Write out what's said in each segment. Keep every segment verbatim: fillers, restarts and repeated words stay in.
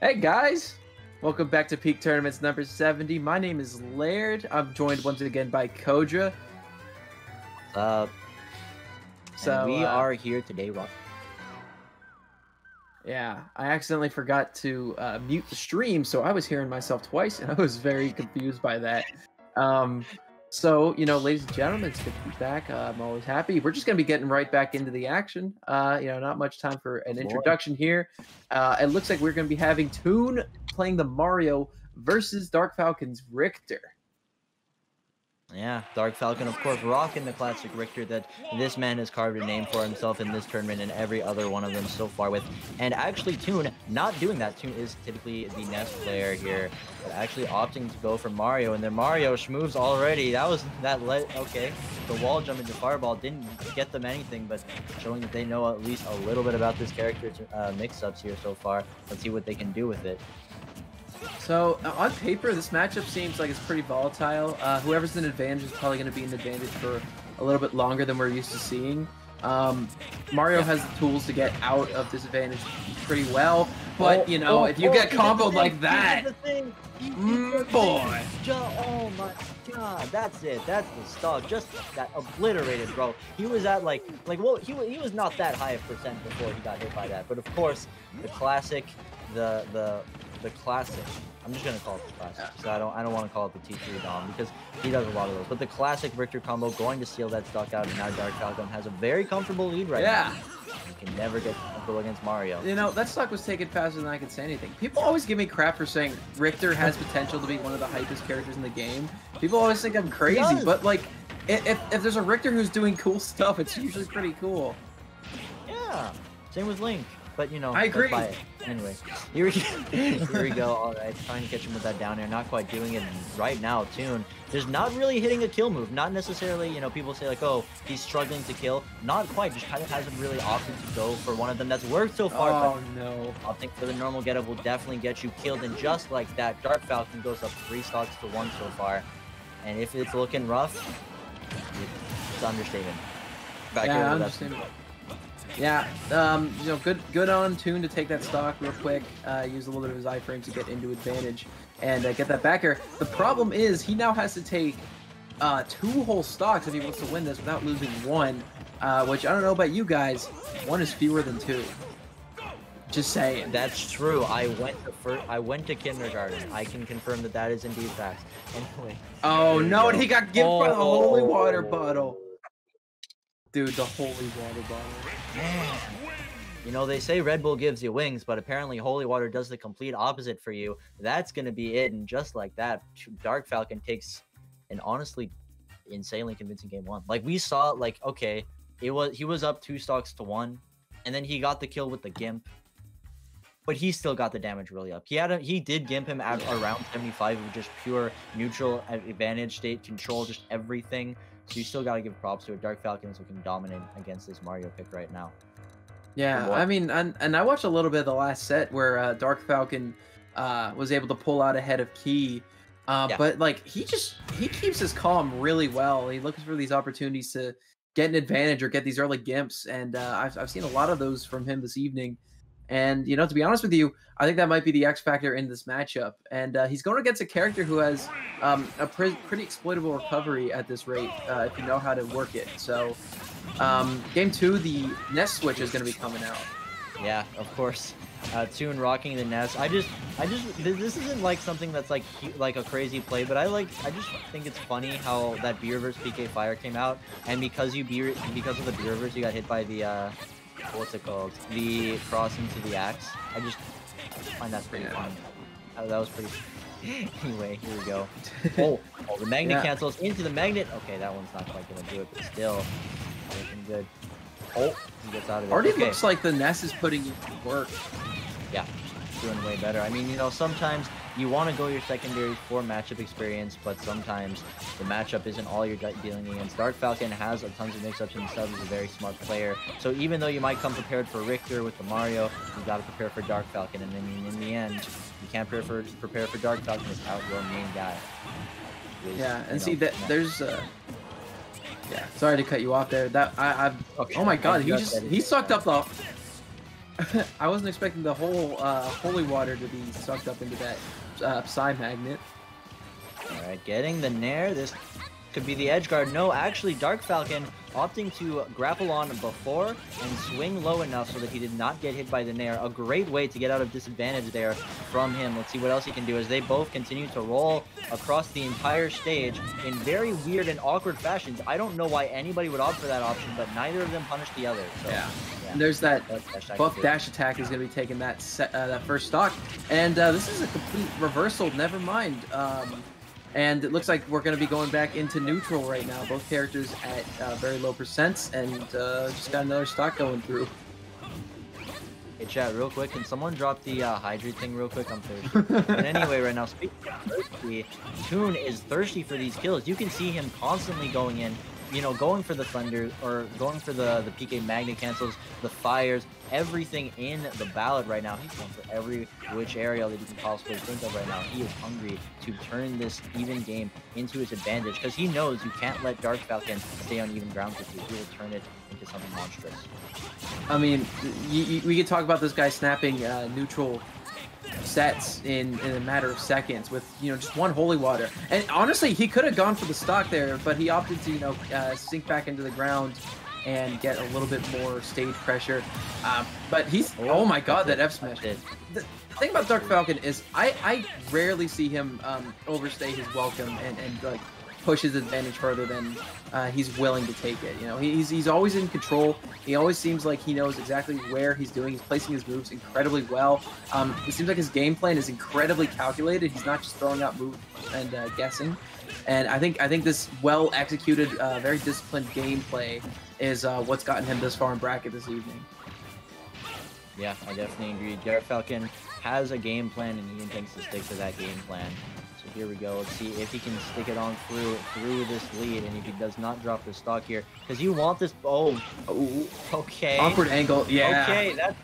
Hey guys, welcome back to Peak Tournaments number seventy. My name is Laird. I'm joined once again by Koja. Uh, so we uh, are here today, Rock. Yeah, I accidentally forgot to uh, mute the stream, so I was hearing myself twice, and I was very confused by that. Um, so, you know, ladies and gentlemen, it's good to be back. Uh, I'm always happy. We're just going to be getting right back into the action. Uh, you know, not much time for an introduction here. Uh, it looks like we're going to be having Toon playing the Mario versus Dark Falcon's Richter. Yeah, Dark Falcon, of course, rocking the classic Richter that this man has carved a name for himself in this tournament and every other one of them so far with. And actually, Toon not doing that. Toon is typically the Ness player here, but actually opting to go for Mario. And then Mario schmoves already. That was that let okay. The wall jump into Fireball didn't get them anything, but showing that they know at least a little bit about this character's uh, mix-ups here so far. Let's see what they can do with it. So, uh, on paper, this matchup seems like it's pretty volatile. Uh, whoever's in advantage is probably going to be in advantage for a little bit longer than we're used to seeing. Um, Mario has the tools to get out of disadvantage pretty well, but, oh, you know, oh, if you oh, get comboed like that... Mm, boy! Oh my god, that's it. That's the stall. Just that obliterated, bro. He was at like, like, well, he, he was not that high of percent before he got hit by that. But, of course, the classic, the... the The classic. I'm just gonna call it the classic, so I don't. I don't want to call it the T three Dom because he does a lot of those. But the classic Richter combo going to seal that stock out, and now Dark Falcon has a very comfortable lead right yeah. now. Yeah. He can never get comfortable against Mario. You know that stock was taken faster than I could say anything. People always give me crap for saying Richter has potential to be one of the hypest characters in the game. People always think I'm crazy, but like, if if there's a Richter who's doing cool stuff, it's usually pretty cool. Yeah. Same with Link. But, you know, I agree. By it. Anyway, here we, here we go. All right, trying to catch him with that down air. Not quite doing it. And right now, Toon just not really hitting a kill move. Not necessarily, you know, people say, like, oh, he's struggling to kill. Not quite. Just kind of hasn't really opted to go for one of them. That's worked so far. Oh, but no. Opting for the normal getup will definitely get you killed. And just like that, Dark Falcon goes up three stocks to one so far. And if it's looking rough, it's understated. Back yeah, understated. Yeah, um, you know, good good on Toon to take that stock real quick, uh, use a little bit of his iframe to get into advantage, and uh, get that back air. The problem is, he now has to take uh, two whole stocks if he wants to win this without losing one, uh, which, I don't know about you guys, one is fewer than two. Just saying. That's true. I went to first, I went to kindergarten. I can confirm that that is indeed fact. Anyway. Oh, no, and he got given oh, by the holy water bottle. Dude, the holy water bottle. Man. You know, they say Red Bull gives you wings, but apparently holy water does the complete opposite for you. That's going to be it, and just like that, Dark Falcon takes an honestly insanely convincing game one. Like, we saw, like, okay, it was he was up two stocks to one, and then he got the kill with the gimp, but he still got the damage really up. He had a, he did gimp him at around seventy-five with just pure neutral advantage state control, just everything. So you still gotta give props to it. Dark Falcon is looking dominant against this Mario pick right now. Yeah, I mean, and, and I watched a little bit of the last set where uh, Dark Falcon uh, was able to pull out ahead of Key, uh, yeah. but like he just he keeps his calm really well. He looks for these opportunities to get an advantage or get these early gimps, and uh, I've I've seen a lot of those from him this evening. And you know, to be honest with you, I think that might be the X factor in this matchup. And uh, he's going against a character who has um, a pre pretty exploitable recovery at this rate, uh, if you know how to work it. So, um, game two, the Ness switch is going to be coming out. Yeah, of course. Uh, Toon rocking the Ness. I just, I just, this isn't like something that's like like a crazy play, but I like, I just think it's funny how that Beer versus. P K Fire came out, and because you beer, because of the Beer versus, you got hit by the. Uh, What's it called? The cross into the axe. I just, I just find that pretty yeah. fun. Oh, that was pretty. Anyway, here we go. Oh, oh the magnet yeah. cancels into the magnet. Okay, that one's not quite gonna do it, but still, looking good. Oh, he gets out of it. Already okay. looks like the Ness is putting you to work. Yeah, doing way better. I mean, you know, sometimes you want to go your secondary for matchup experience, but sometimes the matchup isn't all you're dealing against. Dark Falcon has a tons of mix-ups and subs. He's a very smart player. So even though you might come prepared for Richter with the Mario, you got to prepare for Dark Falcon. And I mean, in the end, you can't prepare for, prepare for Dark Falcon without your main guy. Is, yeah, and see, that there's... Uh... Yeah, sorry to cut you off there. That I, I... Okay. Oh my god, he just... He sucked up the... I wasn't expecting the whole uh, holy water to be sucked up into that uh, Psy Magnet. Alright, getting the Nair. This could be the edgeguard. No, actually, Dark Falcon opting to grapple on before and swing low enough so that he did not get hit by the Nair. A great way to get out of disadvantage there from him. Let's see what else he can do as they both continue to roll across the entire stage in very weird and awkward fashions. I don't know why anybody would opt for that option, but neither of them punished the other. So, yeah. yeah. There's that buff dash attack is going to be taking that set, uh, that first stock. And uh, this is a complete reversal. Never mind. Um, And it looks like we're going to be going back into neutral right now. Both characters at uh, very low percents, and uh, just got another stock going through. Hey chat, real quick, can someone drop the uh, hydrate thing real quick? I'm thirsty. But anyway, right now, speaking of thirsty, Toon is thirsty for these kills. You can see him constantly going in, you know, going for the thunder or going for the, the P K magnet cancels, the fires, everything in the ballot right now. He's going for every which area that you can possibly think of right now. He is hungry to turn this even game into his advantage because he knows you can't let Dark Falcon stay on even ground with you. He will turn it into something monstrous. I mean, you, you, we could talk about this guy snapping uh, neutral sets in, in a matter of seconds with, you know, just one holy water. And honestly, he could have gone for the stock there, but he opted to, you know, uh, sink back into the ground and get a little bit more stage pressure. Um, but he's, oh my god, that F smash. The, the thing about Dark Falcon is I, I rarely see him um, overstay his welcome and, and like push his advantage further than uh, he's willing to take it. You know, he's, he's always in control. He always seems like he knows exactly where he's doing. He's placing his moves incredibly well. Um, it seems like his game plan is incredibly calculated. He's not just throwing out moves and uh, guessing. And I think I think this well-executed, uh, very disciplined gameplay is uh, what's gotten him this far in bracket this evening. Yeah, I definitely agree. Dark Falcon has a game plan, and he intends to stick to that game plan. So here we go. Let's see if he can stick it on through through this lead, and if he does not drop the stock here, because you want this. Oh, oh, okay. Awkward angle. Yeah. Okay, that's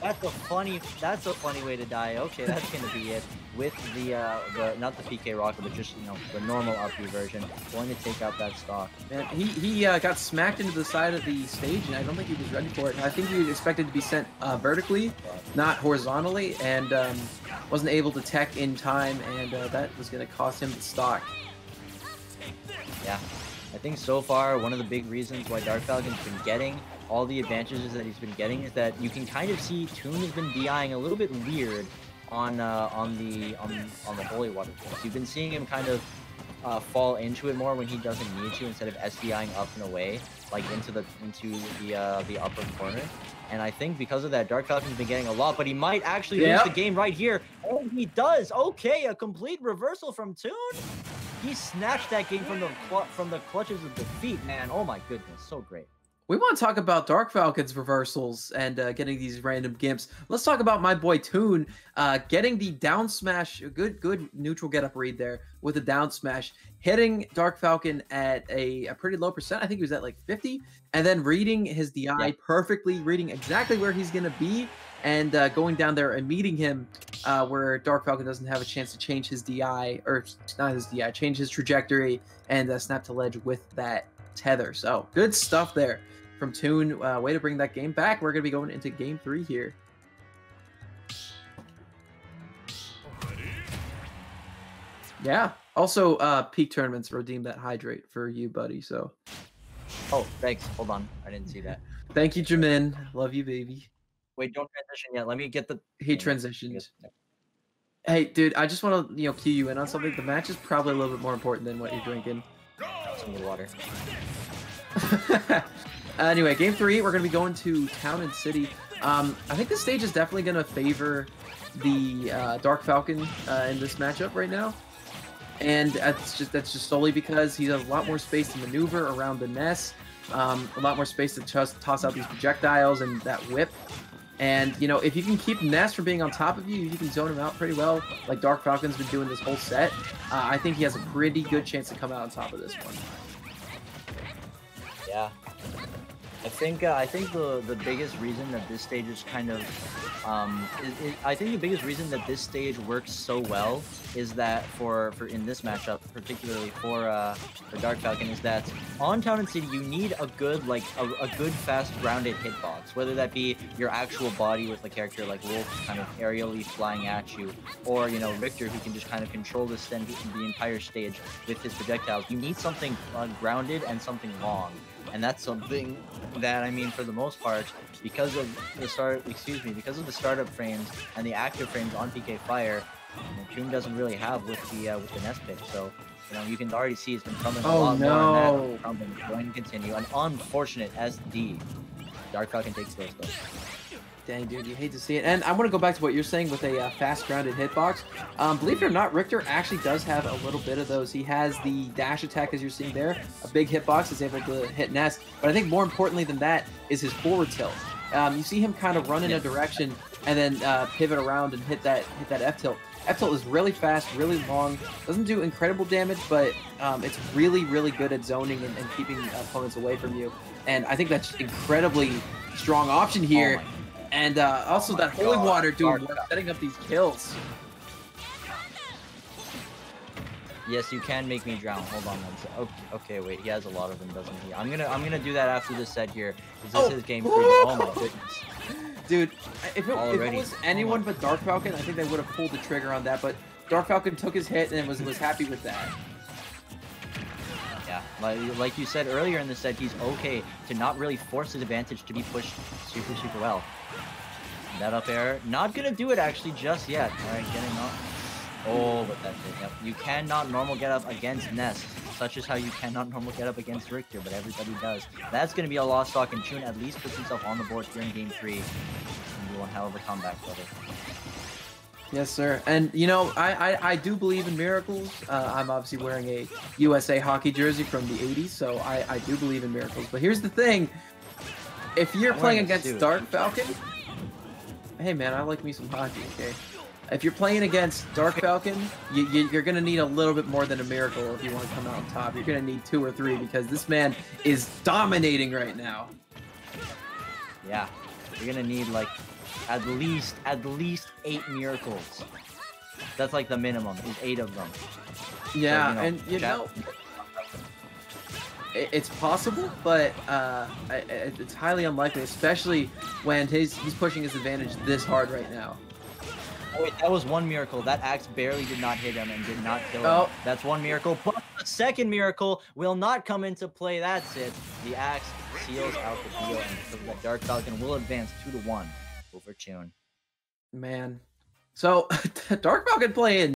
that's a funny that's a funny way to die. Okay, that's gonna be it. With the, uh, the, not the P K rocket, but just, you know, the normal up-view version, going to take out that stock. Man, he he uh, got smacked into the side of the stage, and I don't think he was ready for it. I think he was expected to be sent uh, vertically, not horizontally, and um, wasn't able to tech in time, and uh, that was going to cost him the stock. Yeah, I think so far, one of the big reasons why Dark Falcon's been getting all the advantages that he's been getting is that you can kind of see Toon has been D I-ing a little bit weird on uh, on the on, on the holy water course. You've been seeing him kind of uh, fall into it more when he doesn't need to, instead of SDIing up and away, like into the into the uh, the upper corner. And I think because of that, Dark Falcon's been getting a lot, but he might actually yep. lose the game right here. Oh, he does. Okay, a complete reversal from Toon. He snatched that game from the from the clutches of defeat, man. Oh my goodness, so great. We want to talk about Dark Falcon's reversals and uh, getting these random gimps. Let's talk about my boy Toon uh, getting the down smash. Good, good neutral get up read there with a down smash, hitting Dark Falcon at a, a pretty low percent. I think he was at like fifty, and then reading his D I yeah. perfectly, reading exactly where he's gonna be, and uh, going down there and meeting him uh, where Dark Falcon doesn't have a chance to change his D I, or not his D I, change his trajectory and uh, snap to ledge with that tether. So good stuff there from Toon. Uh, way to bring that game back. We're going to be going into game three here. Yeah. Also, uh, Peak Tournaments redeemed that hydrate for you, buddy. So. Oh, thanks. Hold on. I didn't see that. Thank you, Jamin. Love you, baby. Wait, don't transition yet. Let me get the... He transitioned. Hey, dude, I just want to, you know, cue you in on something. The match is probably a little bit more important than what you're drinking. Some more water. Anyway, game three, we're going to be going to Town and City. Um, I think this stage is definitely going to favor the uh, Dark Falcon uh, in this matchup right now. And that's just, that's just solely because he has a lot more space to maneuver around the Ness, um, a lot more space to just toss out these projectiles and that whip. And, you know, if you can keep Ness from being on top of you, you can zone him out pretty well, like Dark Falcon's been doing this whole set. Uh, I think he has a pretty good chance to come out on top of this one. Yeah. I think uh, I think the the biggest reason that this stage is kind of, um, it, it, I think the biggest reason that this stage works so well is that for for in this matchup particularly for uh, for Dark Falcon is that on Town and City you need a good like a, a good fast rounded hitbox, whether that be your actual body with a character like Wolf kind of aerially flying at you, or you know Richter who can just kind of control the st the entire stage with his projectiles. You need something uh, grounded and something long. And that's something that, I mean, for the most part, because of the start, excuse me, because of the startup frames and the active frames on P K Fire, Toon doesn't really have with the uh, with the Ness pitch. So, you know, you can already see it's been coming oh, a lot no. more than that. It's going to continue. An unfortunate S D. Dark Falcon takes those though. Dang, dude, you hate to see it. And I want to go back to what you're saying with a uh, fast grounded hitbox. Um, believe it or not, Richter actually does have a little bit of those. He has the dash attack, as you're seeing there. A big hitbox is able to hit Ness. But I think more importantly than that is his forward tilt. Um, you see him kind of run in a direction and then uh, pivot around and hit that hit that F tilt. F tilt is really fast, really long. Doesn't do incredible damage, but um, it's really, really good at zoning and, and keeping opponents away from you. And I think that's incredibly strong option here. Oh And uh, also oh that holy God. water, dude, setting up these kills. Yes, you can make me drown. Hold on one second. Okay, okay, wait. He has a lot of them, doesn't he? I'm gonna, I'm gonna do that after this set here. Cause this oh. is game three. Oh my goodness, dude. If it, if it was anyone but Dark Falcon, I think they would have pulled the trigger on that. But Dark Falcon took his hit and was was happy with that. Yeah, like, like you said earlier in the set, he's okay to not really force his advantage to be pushed super, super well. That up air, not gonna do it actually just yet. All right, getting up. Oh, but that's it. Yep. You cannot normal get up against Ness, such as how you cannot normal get up against Richter, but everybody does. That's gonna be a lost stock, and Toon at least puts himself on the board during game three. And do one hell of a comeback, brother. Yes, sir. And, you know, I, I, I do believe in miracles. Uh, I'm obviously wearing a U S A hockey jersey from the eighties, so I, I do believe in miracles. But here's the thing. If you're playing against Dark Falcon... Hey, man, I like me some hockey, okay? If you're playing against Dark Falcon, you, you, you're going to need a little bit more than a miracle if you want to come out on top. You're going to need two or three because this man is dominating right now. Yeah, you're going to need, like... At least, at least eight miracles. That's like the minimum, is eight of them. Yeah, so, you know, and you know, it's possible, but uh, it's highly unlikely, especially when his, he's pushing his advantage this hard right now. Oh, wait, that was one miracle. That axe barely did not hit him and did not kill him. Oh. That's one miracle, but the second miracle will not come into play. That's it. The axe seals out the deal, and the Dark Falcon will advance two to one. Over Toon. Man. So, Dark Falcon playing